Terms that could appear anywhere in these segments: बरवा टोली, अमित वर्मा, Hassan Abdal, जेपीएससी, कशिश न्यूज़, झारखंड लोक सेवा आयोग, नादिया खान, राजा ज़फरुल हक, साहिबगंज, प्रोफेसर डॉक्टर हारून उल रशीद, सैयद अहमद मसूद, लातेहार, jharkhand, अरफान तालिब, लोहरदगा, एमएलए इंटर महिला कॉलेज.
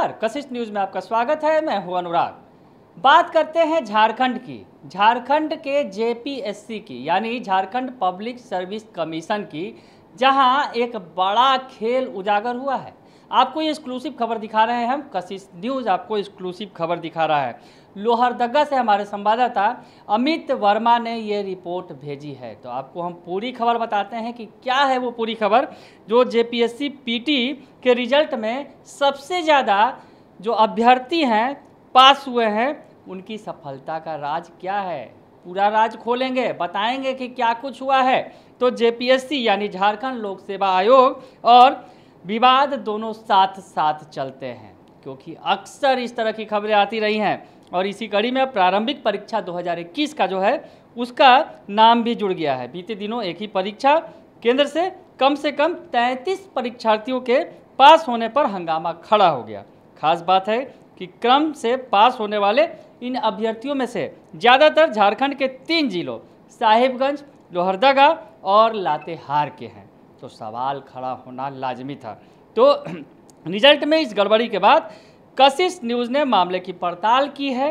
नमस्कार, कशिश न्यूज़ में आपका स्वागत है। मैं हूं अनुराग। बात करते हैं झारखंड की, झारखंड के जेपीएससी की यानी झारखंड पब्लिक सर्विस कमीशन की, जहां एक बड़ा खेल उजागर हुआ है। आपको ये एक्सक्लूसिव खबर दिखा रहे हैं हम, कशिश न्यूज़ आपको एक्सक्लूसिव खबर दिखा रहा है। लोहरदगा से हमारे संवाददाता अमित वर्मा ने ये रिपोर्ट भेजी है, तो आपको हम पूरी खबर बताते हैं कि क्या है वो पूरी खबर। जो जेपीएससी पीटी के रिजल्ट में सबसे ज़्यादा जो अभ्यर्थी हैं पास हुए हैं, उनकी सफलता का राज क्या है, पूरा राज खोलेंगे, बताएंगे कि क्या कुछ हुआ है। तो जेपीएससी यानी झारखंड लोक सेवा आयोग और विवाद दोनों साथ साथ चलते हैं, क्योंकि अक्सर इस तरह की खबरें आती रही हैं। और इसी कड़ी में प्रारंभिक परीक्षा 2021 का जो है उसका नाम भी जुड़ गया है। बीते दिनों एक ही परीक्षा केंद्र से कम 33 परीक्षार्थियों के पास होने पर हंगामा खड़ा हो गया। खास बात है कि क्रम से पास होने वाले इन अभ्यर्थियों में से ज़्यादातर झारखंड के 3 जिलों साहिबगंज, लोहरदगा और लातेहार के हैं, तो सवाल खड़ा होना लाजमी था। तो रिजल्ट में इस गड़बड़ी के बाद कशिश न्यूज़ ने मामले की पड़ताल की है,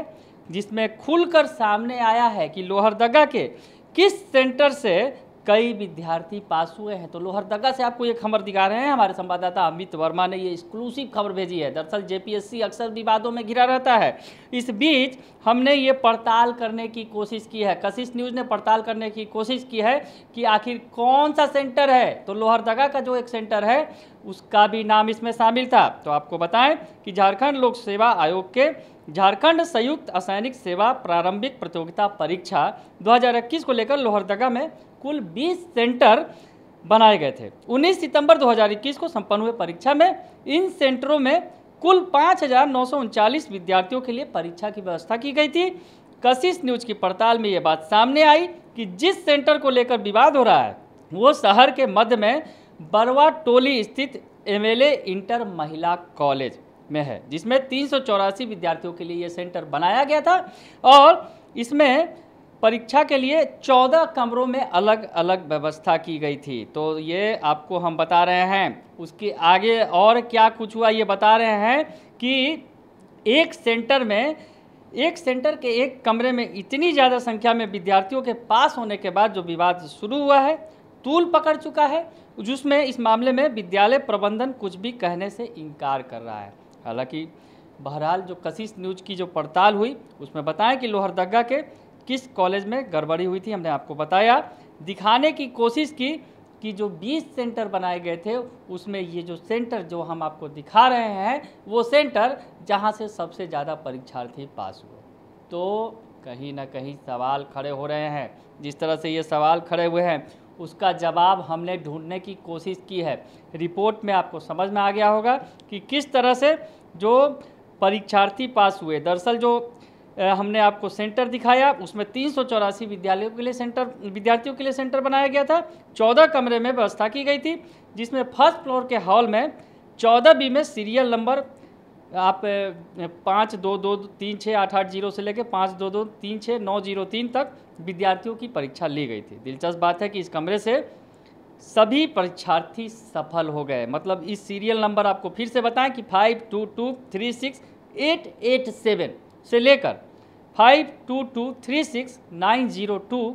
जिसमें खुलकर सामने आया है कि लोहरदगा के किस सेंटर से कई विद्यार्थी पास हुए हैं। तो लोहरदगा से आपको ये खबर दिखा रहे हैं, हमारे संवाददाता अमित वर्मा ने ये एक्सक्लूसिव खबर भेजी है। दरअसल जेपीएससी अक्सर विवादों में घिरा रहता है, इस बीच हमने ये पड़ताल करने की कोशिश की है, कशिश न्यूज़ ने पड़ताल करने की कोशिश की है कि आखिर कौन सा सेंटर है। तो लोहरदगा का जो एक सेंटर है उसका भी नाम इसमें शामिल था। तो आपको बताएं कि झारखंड लोक सेवा आयोग के झारखंड संयुक्त असैनिक सेवा प्रारंभिक प्रतियोगिता परीक्षा 2021 को लेकर लोहरदगा में कुल 20 सेंटर बनाए गए थे। 19 सितंबर 2021 को संपन्न हुए परीक्षा में इन सेंटरों में कुल 5,939 विद्यार्थियों के लिए परीक्षा की व्यवस्था की गई थी। कशिश न्यूज़ की पड़ताल में ये बात सामने आई कि जिस सेंटर को लेकर विवाद हो रहा है वो शहर के मध्य में बरवा टोली स्थित एमएलए इंटर महिला कॉलेज में है, जिसमें 384 विद्यार्थियों के लिए ये सेंटर बनाया गया था। और इसमें परीक्षा के लिए 14 कमरों में अलग अलग व्यवस्था की गई थी। तो ये आपको हम बता रहे हैं, उसके आगे और क्या कुछ हुआ ये बता रहे हैं कि एक सेंटर के एक कमरे में इतनी ज़्यादा संख्या में विद्यार्थियों के पास होने के बाद जो विवाद शुरू हुआ है तूल पकड़ चुका है, जिसमें इस मामले में विद्यालय प्रबंधन कुछ भी कहने से इनकार कर रहा है। हालांकि बहरहाल जो कशिश न्यूज़ की जो पड़ताल हुई उसमें बताया कि लोहरदगा के किस कॉलेज में गड़बड़ी हुई थी, हमने आपको बताया, दिखाने की कोशिश की कि जो 20 सेंटर बनाए गए थे उसमें ये जो सेंटर जो हम आपको दिखा रहे हैं वो सेंटर जहां से सबसे ज़्यादा परीक्षार्थी पास हुए। तो कहीं ना कहीं सवाल खड़े हो रहे हैं, जिस तरह से ये सवाल खड़े हुए हैं उसका जवाब हमने ढूंढने की कोशिश की है। रिपोर्ट में आपको समझ में आ गया होगा कि किस तरह से जो परीक्षार्थी पास हुए। दरअसल जो हमने आपको सेंटर दिखाया उसमें 384 विद्यार्थियों के लिए सेंटर बनाया गया था। 14 कमरे में व्यवस्था की गई थी, जिसमें फर्स्ट फ्लोर के हॉल में 14B में सीरियल नंबर आप 522-36880 से लेकर 522-36903 तक विद्यार्थियों की परीक्षा ली गई थी। दिलचस्प बात है कि इस कमरे से सभी परीक्षार्थी सफल हो गए। मतलब इस सीरियल नंबर आपको फिर से बताएं कि 52236887 से लेकर 52236902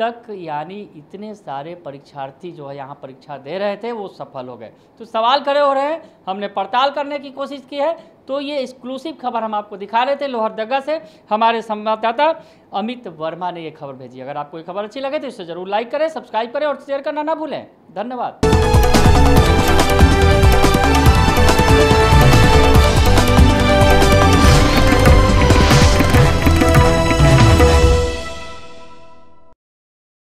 तक, यानी इतने सारे परीक्षार्थी जो है यहाँ परीक्षा दे रहे थे वो सफल हो गए। तो सवाल खड़े हो रहे हैं, हमने पड़ताल करने की कोशिश की है। तो ये एक्सक्लूसिव खबर हम आपको दिखा रहे थे, लोहरदगा से हमारे संवाददाता अमित वर्मा ने ये खबर भेजी। अगर आपको ये खबर अच्छी लगे तो इसे जरूर लाइक करें, सब्सक्राइब करें और शेयर करना ना भूलें। धन्यवाद।